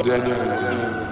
دلالة.